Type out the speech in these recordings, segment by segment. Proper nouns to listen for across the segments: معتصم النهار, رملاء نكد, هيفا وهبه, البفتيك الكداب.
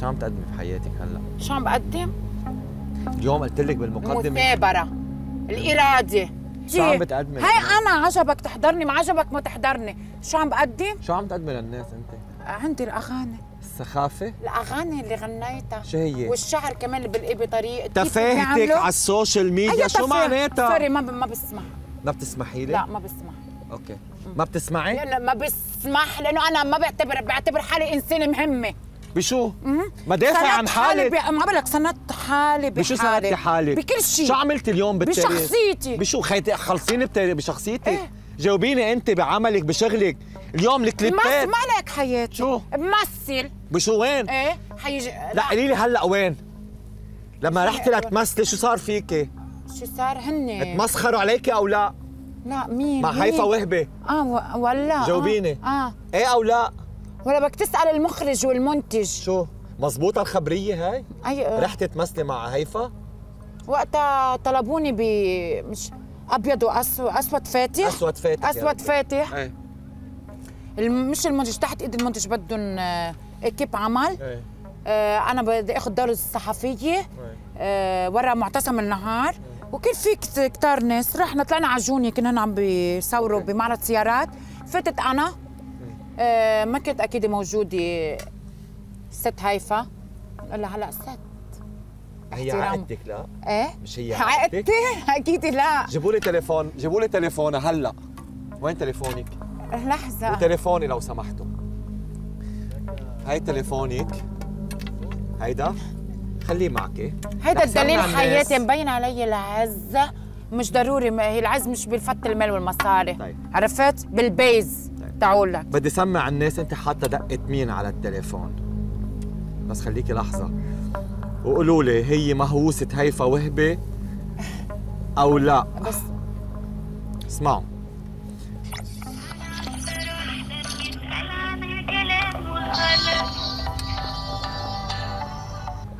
شو عم تقدمي في حياتك هلا؟ شو عم بقدم؟ اليوم قلت لك بالمقدمه المثابره، الاراده. شو عم بتقدمي؟ هي انا عجبك تحضرني، ما عجبك ما تحضرني. شو عم بقدم؟ شو عم تقدمي للناس انت؟ عندي الاغاني، السخافه، الاغاني اللي غنيتها. شو هي؟ والشعر كمان اللي بلقي بطريقه تفاهتك على السوشيال ميديا. شو معناتها؟ سوري، ما بسمح. ما بتسمحي لي؟ لا ما بسمح. اوكي، ما بتسمعي؟ لا ما بسمح، لانه انا ما بعتبر حالي انسانه مهمه. بشو؟ ما دافع عن حالي. ما بقول لك سندت حالي بحالي. بشو سندت حالك؟ بكل شيء. شو عملت اليوم بالتاريخ؟ بشخصيتي. بشو خلصيني بشخصيتي؟ إيه؟ جاوبيني انت بعملك بشغلك، اليوم الكليبات ما لك حياتي. شو؟ بمثل. بشو وين؟ ايه حيجي. لا قولي لي هلا وين؟ لما رحتي لتمثلي شو صار فيكي؟ شو صار هن؟ تمسخروا عليكي او لا؟ لا مين؟ مع حيفا وهبه. ولا جاوبيني. ايه او لا؟ ولا بدك تسأل المخرج والمنتج. شو؟ مزبوطة الخبرية هاي؟ أي. رحت تمثلي مع هيفا؟ وقتها طلبوني ب مش أبيض وأسود فاتح. أسود فاتح. أسود فاتح. أي. مش المنتج، تحت إيد المنتج بدهم إكيب عمل. أي. أنا بدي آخذ دور الصحفية. أي. ورا معتصم النهار. أي. وكان في كتار ناس، رحنا طلعنا على جوني، كنا هن عم بيصوروا بمعرض سيارات، فتت أنا. ما كنت اكيد موجوده ست هيفا. الا هلا ست هي عقدتك؟ لا ايه مش هي عقدتك اكيد. لا جيبوا لي تليفون، جيبوا لي تليفونها هلا. وين تليفونك؟ لحظه، وتليفوني لو سمحتوا. هاي تليفونك، هيدا خليه معك، هيدا الدليل حياتي. مبين علي العز مش ضروري، هي العز مش بالفت المال والمصاري. طيب. عرفت بالبيز. تعول لك بدي سمع الناس انت حاطه دقه مين على التليفون، بس خليكي لحظه وقولوا لي هي مهووسه هيفا وهبه او لا. بس اسمعوا.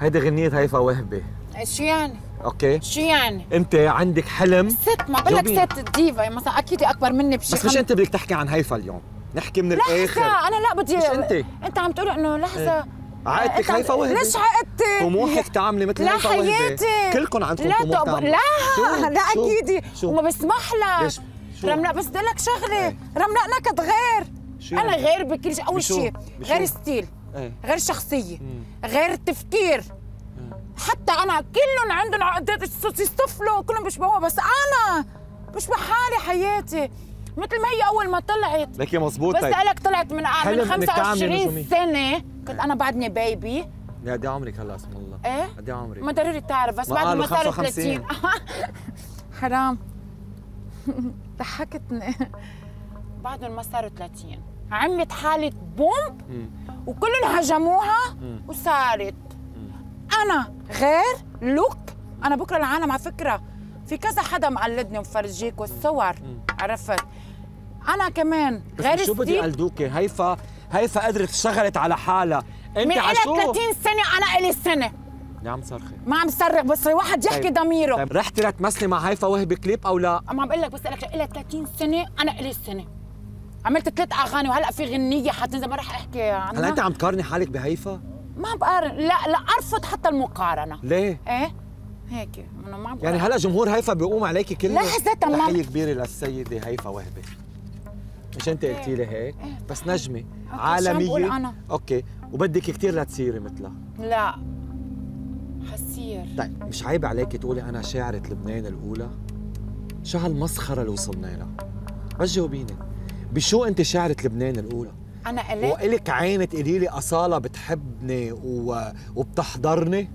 هيدي غنيه هيفا وهبه. شو يعني؟ اوكي شو يعني؟ انت عندك حلم ست، ما بقول لك ست ديفا مثلا اكيد اكبر مني بشي. بس مش انت بدك تحكي عن هيفا اليوم، نحكي من الاخر. لحظه انا لا بدي. مش انت عم تقول انه لحظه عقدتك هيفا وهبه. ليش عقدتك؟ طموحك تعملي مثل هيفا وهبه. لا حياتي كلكم عندكم طموح تعملوا. لا لا اكيد وما بسمح لك. رملاء بس بدي اقول لك شغله، رملاء نكد غير، انا غير بكل شيء. اول شيء غير ستيل، غير شخصيه، غير تفكير. حتى أنا كلهم عندهم عقدات، يصطفلوا كلهم بيشبهوها، بس أنا بشبه حالي حياتي مثل ما هي أول ما طلعت. لك يا مظبوط. بس لك طلعت من 25 سنة كنت أنا بعدني بيبي. قد إيه عمرك هلا اسم الله؟ إيه؟ قد إيه عمرك؟ ما ضروري تعرف، بس بعد ما صار 30. حرام ضحكتني. بعدهم ما صاروا 30 عملت حالة بومب وكلهم هجموها وصارت. أنا غير لوك، أنا بكره العالم على فكرة في كذا حدا مقلدني ومفرجيك والصور. عرفت؟ أنا كمان غير شو بدي قلدوكي؟ هيفا قدرت اشتغلت على حالها. أنت من عشو؟ من 30 سنة أنا إلي سنة. يا عم صرخي. ما عم صرخ، بس واحد يحكي ضميره. طيب رحتي لتمثلي مع هيفا وهبي كليب أو لا؟ ما عم بقول لك، بس لك إلي 30 سنة أنا إلي سنة. عملت 3 أغاني وهلأ في غنية حتنزل ما رح أحكي عنها. هلا أنت عم تقارني حالك بهيفا؟ ما بقارن، لا ارفض حتى المقارنه. ليه؟ ايه هيك انا ما بقارن. يعني هلا جمهور هيفا بيقوم عليكي كلمه. لحظه تمام. تحيه كبيره للسيده هيفا وهبه، مش انت قلتي لي هيك؟ بس نجمه عالميه. شو عم بقول انا؟ اوكي، وبدك كثير لتصيري مثلها. لا حصير. طيب مش عيب عليكي تقولي انا شاعره لبنان الاولى؟ شو هالمسخره اللي وصلنا لها؟ بس جاوبيني، بشو انت شاعره لبنان الاولى؟ أنا قلت وإلك عين تقولي لي أصالة بتحبني وبتحضرني؟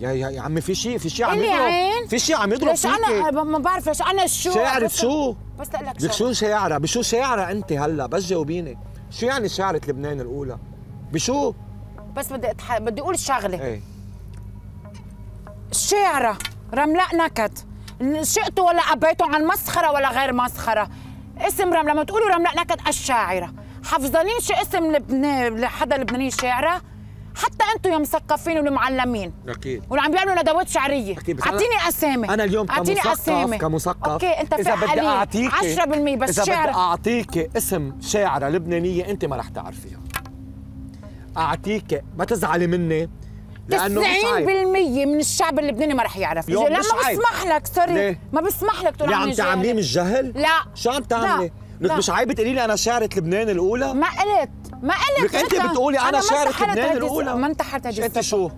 يا عمي في شيء عم يضرب، في شيء عم يضرب فيكي. ليش أنا ما بعرف ليش أنا شو شاعرة؟ شو؟ بس لك شو شاعرة؟ بشو شاعرة أنت هلا؟ بس جاوبيني، شو يعني شاعرة لبنان الأولى؟ بشو؟ بس بدي أقول شغلة. إيه الشاعرة رملاء نكد، شئتوا ولا أبيتوا عن مسخرة ولا غير مسخرة، اسم رملاء. لما تقولوا رملاء نكد الشاعرة، حافظانين شو اسم حدا لبناني شاعرة؟ حتى انتم يا مثقفين والمعلمين اكيد واللي عم بيعملوا ندوات شعرية. اعطيني اسامي. انا اليوم كمثقف اوكي انت اذا بدي اعطيكي 10% بس شاعرة. اذا بدي اعطيكي اسم شاعرة لبنانية انت ما رح تعرفيها. اعطيك ما تزعلي مني لانه 90% من الشعب اللبناني ما رح يعرف. لا ما بسمح لك، سوري ما بسمح لك تقول عم تعامليه مش جهل. لا شو عم تعملي؟ لك مش عيب تقولي لي انا شاعرة لبنان الاولى؟ ما قلت ما قلت. لك انت بتقولي انا شاعرة لبنان الاولى، ما انتحرت هذه. انت شو؟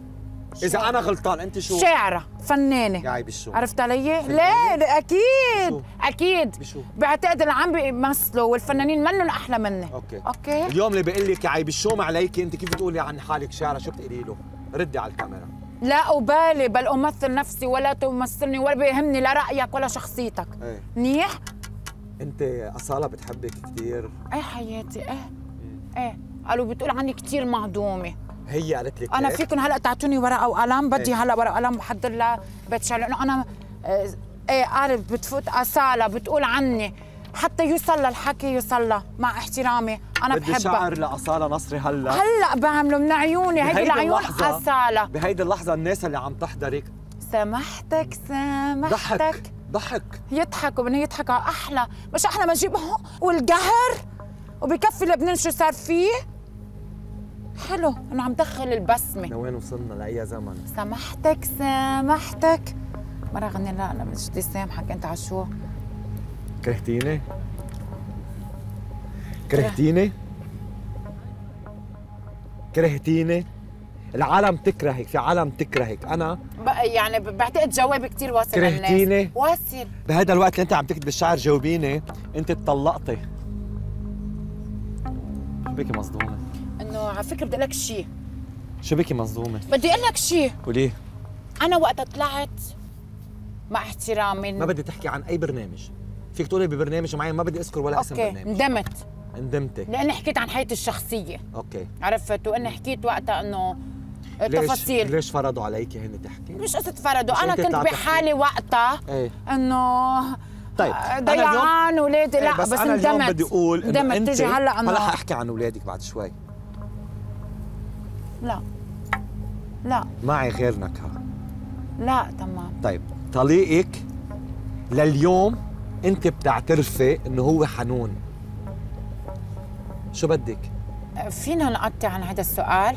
إذا أنا غلطان أنت شو؟ شاعرة، فنانة. يا عيب الشو. عرفت علي؟ لا أكيد بشو. أكيد بشو. بعتقد اللي عم بيمثلوا والفنانين منن أحلى مني. أوكي أوكي. اليوم اللي بقول لك يا عيب الشوم عليكي، أنت كيف بتقولي عن حالك شاعرة؟ شو بتقولي له؟ ردي على الكاميرا. لا أبالي، بل أمثل نفسي ولا تمثلني، ولا بيهمني لا رأيك ولا شخصيتك. ايه. منيح؟ أنت أصالة بتحبك كثير. إيه حياتي إيه. إيه قالوا بتقول عني كثير مهضومة. هي قالت لك انا فيكم هلا تعطوني ورقه وقلم، بدي هلا ورقه وقلم بحضر لها بيت شعر، لانه انا ايه عارف بتفوت اصاله بتقول عني حتى يوصل الحكي يوصل، مع احترامي انا بحبها. بدي شعر لاصاله نصري هلا هلا بعمله من عيوني، هيدي العيون اصاله. بهيدي اللحظه الناس اللي عم تحضرك سامحتك سامحتك ضحك يضحكوا، بدنا يضحكوا احلى، مش احلى ما نجيبهم والقهر وبكفي لبنان شو صار فيه. حلو انه عم دخل البسمه. لوين وصلنا؟ لاي زمن؟ سامحتك سامحتك مره غني. لا انا من جدي سامحك. انت عشو كرهتيني؟ كرهتيني؟ كرهتيني؟ العالم تكرهك، في عالم تكرهك. انا يعني بعتقد جوابي كثير واصل. كرهتيني؟ واصل. بهذا الوقت اللي انت عم تكتب الشعر جاوبيني، انت اتطلقتي. شو بكي مصدومه؟ انه على فكره بدي اقول لك شيء. شو بكي مصدومه؟ بدي اقول لك شيء. قوليه. انا وقتها طلعت مع احترامي ما بدي تحكي عن اي برنامج، فيك تقولي ببرنامج معين ما بدي اذكر ولا اسم برنامج. اوكي ندمت. ندمتي؟ لاني حكيت عن حياتي الشخصيه. اوكي عرفت، واني حكيت وقتها انه تفاصيل. ليش فرضوا عليكي هن تحكي؟ مش قصه فرضوا، انا كنت بحالي وقتها ايه؟ انه طيب ضيعان اولادي. لا بس انا اليوم بدي اقول انه انت تجي هلا. انا رح احكي عن اولادك بعد شوي. لا لا معي غير نكهة. لا تمام. طيب طليقك لليوم انت بتعترفي انه هو حنون، شو بدك؟ فينا نقطع عن هذا السؤال؟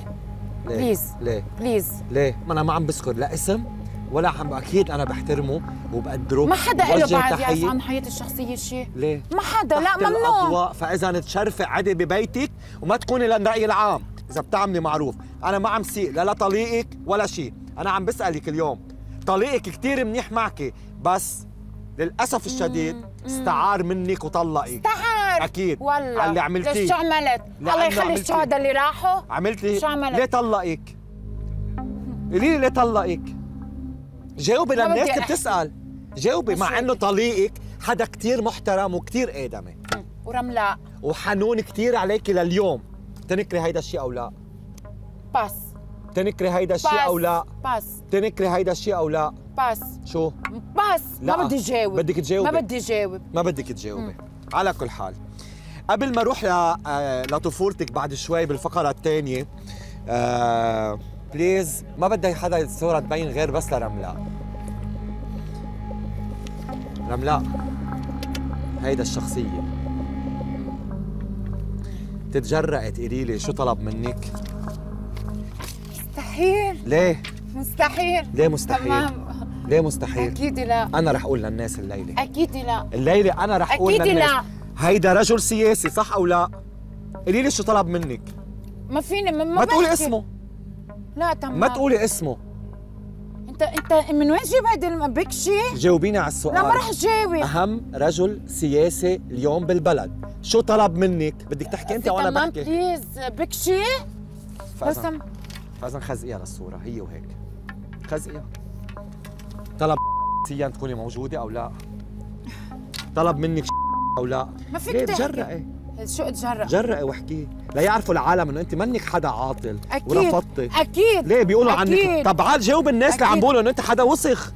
ليه؟ بليز ليه؟ بليز ليه؟ ما انا ما عم بذكر لا اسم ولا عم. اكيد انا بحترمه وبقدره. ما حدا له بعد يعرف عن حياتي الشخصيه شيء. ليه؟ ما حدا. لا ممنوع. فاذا تشرفي عادي ببيتك وما تكوني للرأي الراي العام. إذا بتعملي معروف، أنا ما عم سيء لا لطليقك ولا شيء، أنا عم بسألك اليوم، طليقك كثير منيح معك بس للأسف الشديد استعار منك وطلقك. استعار؟ أكيد. والله على اللي عملتيه. ليش شو عملت؟ الله يخلي الشهداء اللي راحوا. عملتي شو عملت؟ ليه طلقك؟ قولي لي ليه طلقك؟ جاوبي للناس اللي بتسأل، جاوبي. مع إنه طليقك حدا كثير محترم وكثير آدمي ورملاء وحنون كثير عليكي لليوم. تنكري هيدا الشيء او لا؟ باس. تنكري هيدا الشيء او لا؟ باس. تنكري هيدا الشيء او لا؟ باس. شو؟ باس. لا. ما بدي جاوب. بدك تجاوبي؟ ما بدي جاوب. ما بدك تجاوبي. على كل حال قبل ما اروح لطفولتك بعد شوي بالفقره الثانيه، بليز ما بدي حدا الصوره تبين غير بس لرملاء. رملاء هيدا الشخصيه، تتجرأي تقولي لي شو طلب منك؟ مستحيل. ليه؟ مستحيل. ليه مستحيل؟ تمام. ليه مستحيل؟ أكيد لا. أنا رح أقول للناس الليلة. أكيد لا. الليلة أنا رح أقول للناس. أكيد لا. هيدا رجل سياسي صح أو لا؟ قولي لي شو طلب منك؟ ما فيني ما تقولي اسمه. لا تمام. ما تقولي اسمه. أنت من وين جيب هيدي البكشة؟ جاوبيني على السؤال. لا ما رح جاوب. أهم رجل سياسي اليوم بالبلد، شو طلب منك؟ بدك تحكي انت وانا بحكي. تمام بليز بكشي. فاذا خزقيها للصورة هي وهيك. خزقيها. طلب سيا تكوني موجودة أو لا؟ طلب منك أو لا؟ ما فيك تحكي. تجرأي. شو اتجرأ؟ تجرأي واحكيه ليعرفوا العالم انه انت منك حدا عاطل. أكيد ورفضتي. أكيد. ليه بيقولوا عنك؟ طب عاد جاوب الناس اللي عم بيقولوا انه انت حدا وسخ.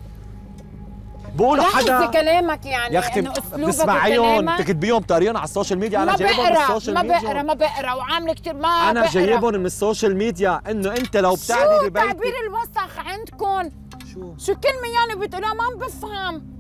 بقولوا حدا كلامك يعني انه اسلوبك بتسمعيهم بتكتبيهم بتقريهم على السوشيال ميديا. انا جايبهم من السوشيال ميديا. ما بقرا وعامله كثير ما انا جايبهم من السوشيال ميديا انه انت لو بتعدي ببيتك. شو تعبير الوسخ عندكم؟ شو كلمه يعني بتقولها ما بفهم.